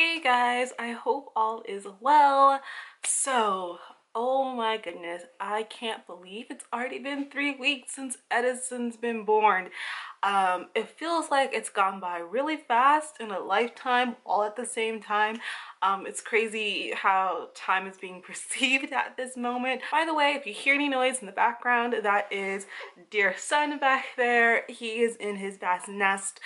Hey guys, I hope all is well. So, oh my goodness, I can't believe it's already been 3 weeks since Edison's been born. It feels like it's gone by really fast, in a lifetime, all at the same time. It's crazy how time is being perceived at this moment. By the way, if you hear any noise in the background, that is dear son back there. He is in his vast nest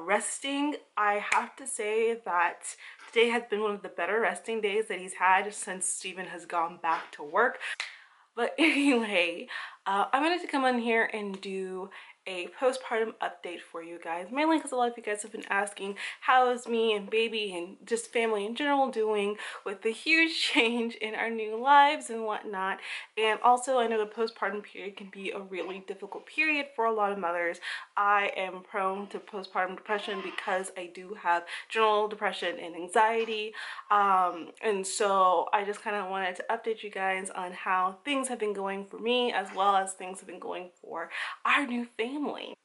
resting. I have to say that today has been one of the better resting days that he's had since Stephen has gone back to work. But anyway, I wanted to come on here and do a postpartum update for you guys, mainly because a lot of you guys have been asking how is me and baby and just family in general doing with the huge change in our new lives and whatnot. And also, I know the postpartum period can be a really difficult period for a lot of mothers. I am prone to postpartum depression because I do have general depression and anxiety, and so I just kind of wanted to update you guys on how things have been going for me, as well as things have been going for our new family.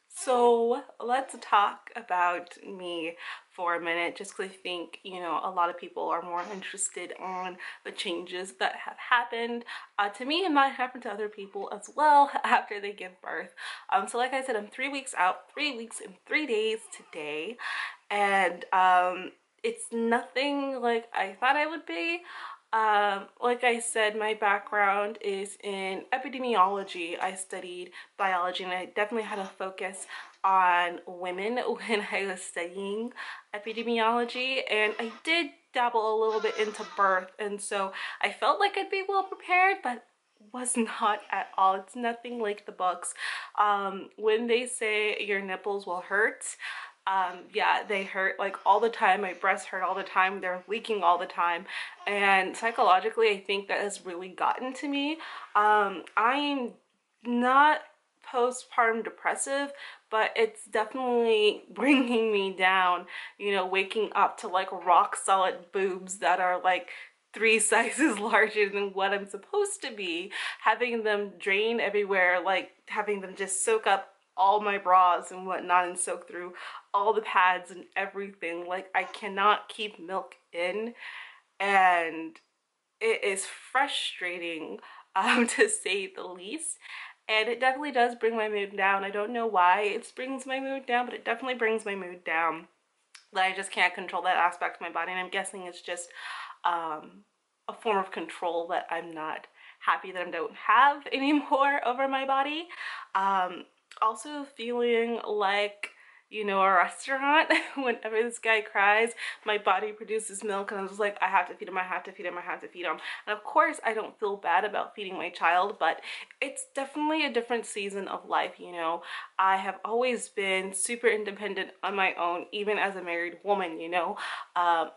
So let's talk about me for a minute, just because I think, you know, a lot of people are more interested on the changes that have happened to me and might happen to other people as well after they give birth. So like I said, I'm 3 weeks out, 3 weeks and 3 days today, and it's nothing like I thought I would be. Like I said, my background is in epidemiology. I studied biology, and I definitely had a focus on women when I was studying epidemiology, and I did dabble a little bit into birth, and so I felt like I'd be well prepared, but was not at all. It's nothing like the books. When they say your nipples will hurt, yeah, they hurt like all the time. My breasts hurt all the time. They're leaking all the time. And psychologically, I think that has really gotten to me. I'm not postpartum depressive, but it's definitely bringing me down, you know, waking up to like rock solid boobs that are like 3 sizes larger than what I'm supposed to be, having them drain everywhere, like having them just soak up all my bras and whatnot and soak through all the pads and everything. Like, I cannot keep milk in, and it is frustrating to say the least, and it definitely does bring my mood down. I don't know why it brings my mood down, but it definitely brings my mood down, that I just can't control that aspect of my body. And I'm guessing it's just a form of control that I'm not happy that I don't have anymore over my body. Also feeling like, you know, a restaurant. Whenever this guy cries, my body produces milk, and I'm just like, I have to feed him, I have to feed him, I have to feed him. And of course, I don't feel bad about feeding my child, but it's definitely a different season of life, you know. I have always been super independent on my own, even as a married woman, you know.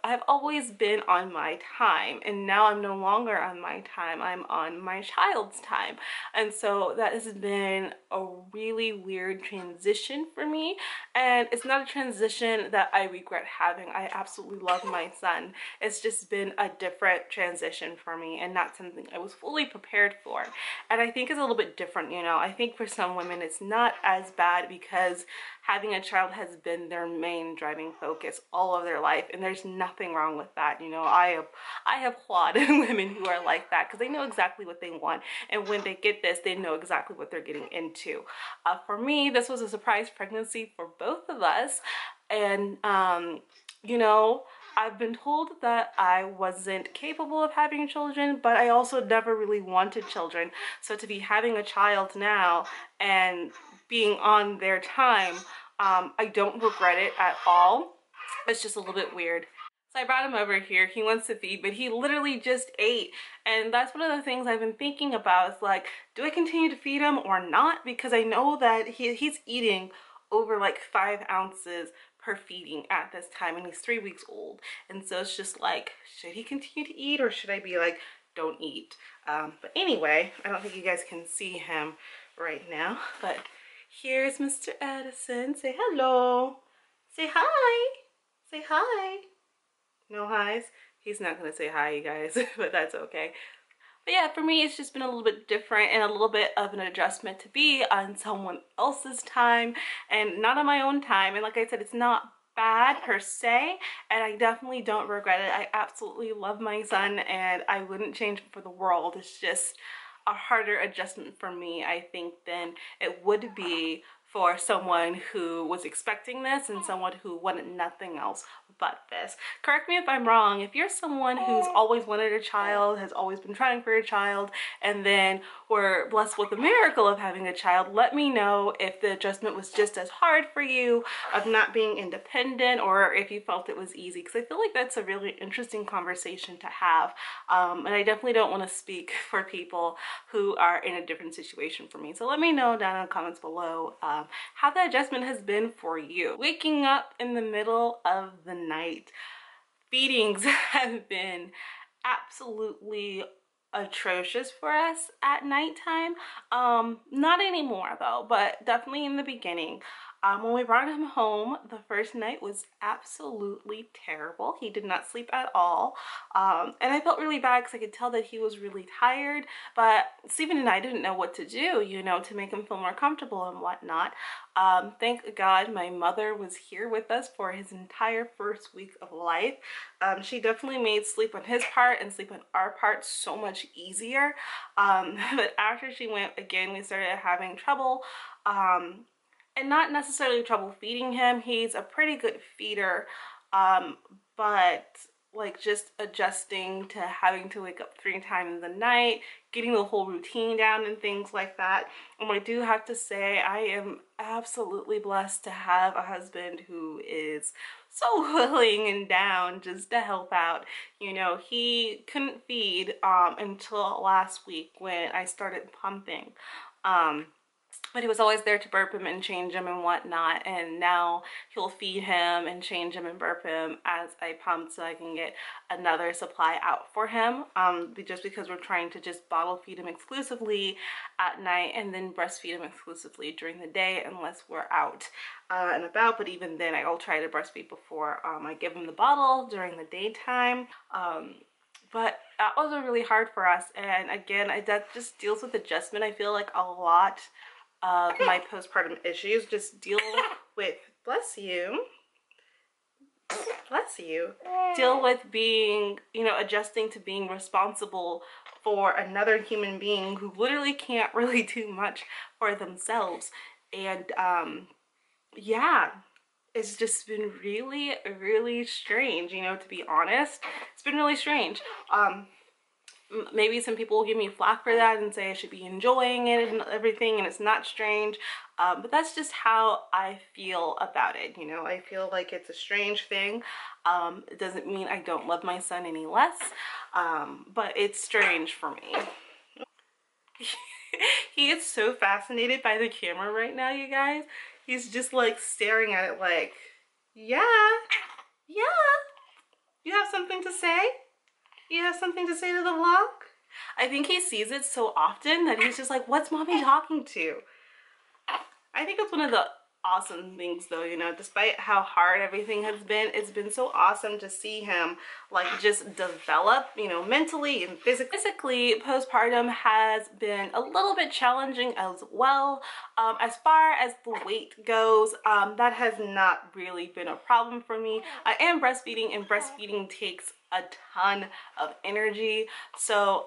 I've always been on my time, and now I'm no longer on my time. I'm on my child's time. And so that has been a really weird transition for me. And it's not a transition that I regret having. I absolutely love my son. It's just been a different transition for me, and not something I was fully prepared for. And I think it's a little bit different, you know. I think for some women it's not as bad, because having a child has been their main driving focus all of their life, and there's nothing wrong with that, you know. I applaud women who are like that, because they know exactly what they want, and when they get this, they know exactly what they're getting into. For me, this was a surprise pregnancy for both of us, and you know, I've been told that I wasn't capable of having children, but I also never really wanted children. So to be having a child now and being on their time, I don't regret it at all. It's just a little bit weird. So I brought him over here. He wants to feed, but he literally just ate. And that's one of the things I've been thinking about, is like, do I continue to feed him or not? Because I know that he's eating over like 5 ounces per feeding at this time, and he's 3 weeks old. And so it's just like, should he continue to eat, or should I be like, don't eat? But anyway, I don't think you guys can see him right now, but here's Mr. Edison. Say hello. Say hi. Say hi. No hi's. He's not gonna say hi, you guys, but that's okay. But yeah, for me, it's just been a little bit different, and a little bit of an adjustment to be on someone else's time and not on my own time. And like I said, it's not bad per se, and I definitely don't regret it. I absolutely love my son and I wouldn't change him for the world. It's just a harder adjustment for me, I think, than it would be for someone who was expecting this and someone who wanted nothing else but this. Correct me if I'm wrong, if you're someone who's always wanted a child, has always been trying for a child, and then were blessed with the miracle of having a child, let me know if the adjustment was just as hard for you of not being independent, or if you felt it was easy, because I feel like that's a really interesting conversation to have. And I definitely don't want to speak for people who are in a different situation from me. So let me know down in the comments below how the adjustment has been for you. Waking up in the middle of the night. Feedings have been absolutely atrocious for us at nighttime. Not anymore though, but definitely in the beginning. When we brought him home, the first night was absolutely terrible. He did not sleep at all. And I felt really bad because I could tell that he was really tired, but Stephen and I didn't know what to do, you know, to make him feel more comfortable and whatnot. Thank God my mother was here with us for his entire first week of life. She definitely made sleep on his part and sleep on our part so much easier. But after she went again, we started having trouble. And not necessarily trouble feeding him. He's a pretty good feeder, but like just adjusting to having to wake up 3 times a night, getting the whole routine down and things like that. And I do have to say, I am absolutely blessed to have a husband who is so willing and down just to help out. You know, he couldn't feed until last week when I started pumping. But he was always there to burp him and change him and whatnot, and now he'll feed him and change him and burp him as I pump so I can get another supply out for him, just because we're trying to just bottle feed him exclusively at night and then breastfeed him exclusively during the day unless we're out and about. But even then I'll try to breastfeed before I give him the bottle during the daytime. But that was really hard for us, and again, that just deals with adjustment. I feel like a lot of my postpartum issues just deal with, bless you, deal with being, you know, adjusting to being responsible for another human being who literally can't really do much for themselves. And yeah, it's just been really, really strange, you know, to be honest. It's been really strange. Maybe some people will give me flack for that and say I should be enjoying it and everything and it's not strange, but that's just how I feel about it. You know, I feel like it's a strange thing. It doesn't mean I don't love my son any less, but it's strange for me. He is so fascinated by the camera right now, you guys. He's just like staring at it like, yeah, you have something to say? You have something to say to the vlog? I think he sees it so often that he's just like, what's mommy talking to? I think it's one of the awesome things though, you know, despite how hard everything has been, it's been so awesome to see him like just develop, you know, mentally and physically. Postpartum has been a little bit challenging as well. As far as the weight goes, that has not really been a problem for me. I am breastfeeding, and breastfeeding takes a ton of energy, so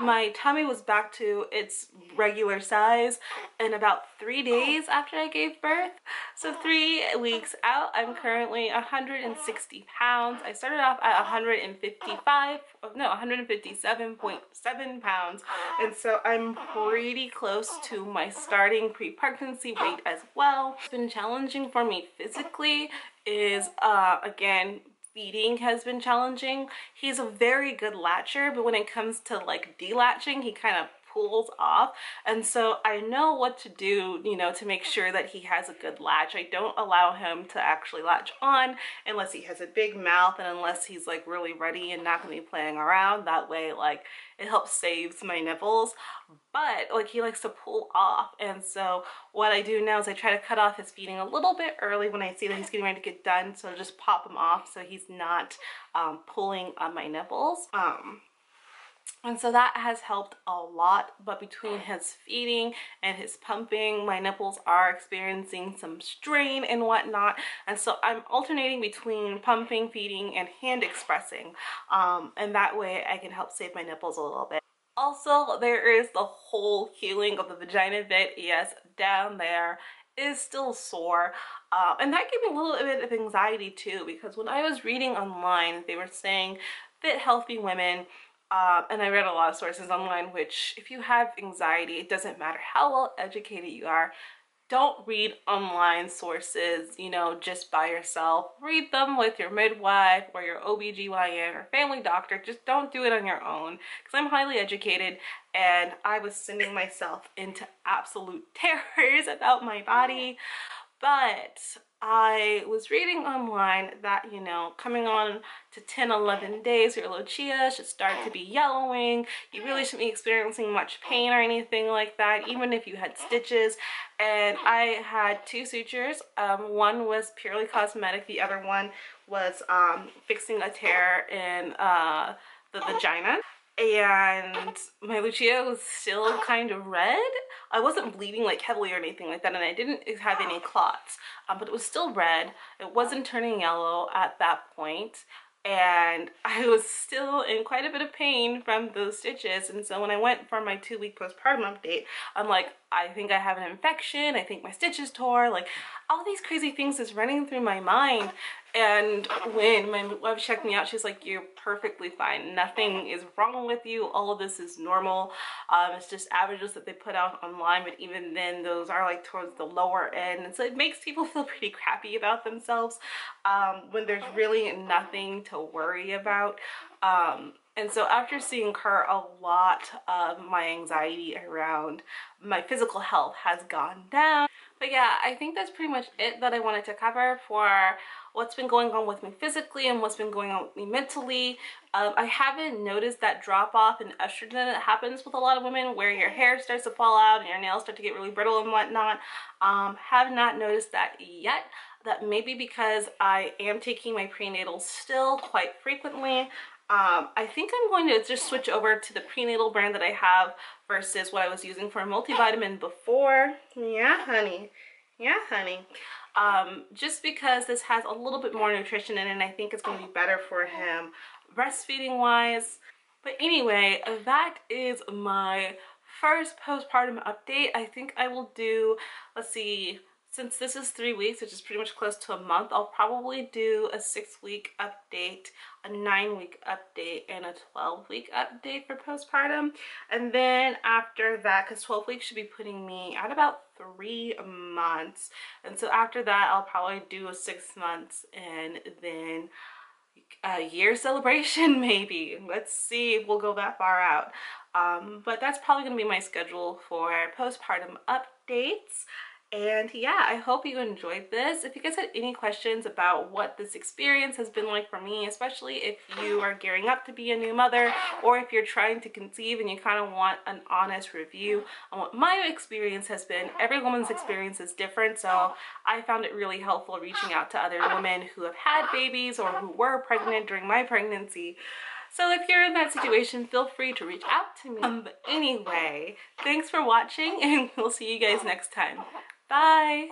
my tummy was back to its regular size in about 3 days after I gave birth. So 3 weeks out, I'm currently 160 pounds. I started off at 157.7 pounds, and so I'm pretty close to my starting pre-pregnancy weight as well. It's been challenging for me physically is again, feeding has been challenging. He's a very good latcher, but when it comes to like delatching, he kind of pulls off, and so I know what to do, you know, to make sure that he has a good latch. I don't allow him to actually latch on unless he has a big mouth and unless he's like really ready and not gonna be playing around. That way, like, it helps save my nipples, but like he likes to pull off. And so what I do now is I try to cut off his feeding a little bit early when I see that he's getting ready to get done, so I'll just pop him off so he's not pulling on my nipples. And so that has helped a lot, but between his feeding and his pumping, my nipples are experiencing some strain and whatnot. And so I'm alternating between pumping, feeding, and hand expressing. And that way I can help save my nipples a little bit. Also, there is the whole healing of the vagina bit. Yes, down there is still sore. And that gave me a little bit of anxiety too, because when I was reading online, they were saying fit, healthy women, and I read a lot of sources online, which if you have anxiety, it doesn't matter how well educated you are, don't read online sources, you know, just by yourself. Read them with your midwife or your OBGYN or family doctor. Just don't do it on your own, because I'm highly educated and I was sending myself into absolute terrors about my body. But I was reading online that, you know, coming on to 10-11 days, your lochia should start to be yellowing. You really shouldn't be experiencing much pain or anything like that, even if you had stitches. And I had two sutures. One was purely cosmetic. The other one was fixing a tear in the vagina. And my luchia was still kind of red. I wasn't bleeding like heavily or anything like that, and I didn't have any clots, but it was still red. It wasn't turning yellow at that point, and I was still in quite a bit of pain from those stitches. And so when I went for my 2-week postpartum update, I'm like, I think I have an infection, I think my stitches tore, like all these crazy things is running through my mind. And when my wife checked me out, she's like, you're perfectly fine, nothing is wrong with you, all of this is normal. It's just averages that they put out online, but even then those are like towards the lower end, and so it makes people feel pretty crappy about themselves when there's really nothing to worry about. And so after seeing her, a lot of my anxiety around my physical health has gone down. But yeah, I think that's pretty much it that I wanted to cover for what's been going on with me physically and what's been going on with me mentally. I haven't noticed that drop off in estrogen that happens with a lot of women, where your hair starts to fall out and your nails start to get really brittle and whatnot. Have not noticed that yet. That may be because I am taking my prenatal still quite frequently. I think I'm going to just switch over to the prenatal brand that I have versus what I was using for a multivitamin before. Yeah, honey. Yeah, honey. Just because this has a little bit more nutrition in it, and I think it's going to be better for him breastfeeding wise. But anyway, that is my first postpartum update. I think I will do, let's see, since this is 3 weeks, which is pretty much close to a month, I'll probably do a 6-week update, a 9-week update, and a 12-week update for postpartum. And then after that, because 12 weeks should be putting me at about 3 months. And so after that, I'll probably do a 6 months and then a year celebration maybe. Let's see if we'll go that far out. But that's probably going to be my schedule for postpartum updates. And yeah, I hope you enjoyed this. If you guys had any questions about what this experience has been like for me, especially if you are gearing up to be a new mother, or if you're trying to conceive and you kind of want an honest review on what my experience has been, every woman's experience is different. So I found it really helpful reaching out to other women who have had babies or who were pregnant during my pregnancy. So if you're in that situation, feel free to reach out to me. But anyway, thanks for watching, and we'll see you guys next time. Bye!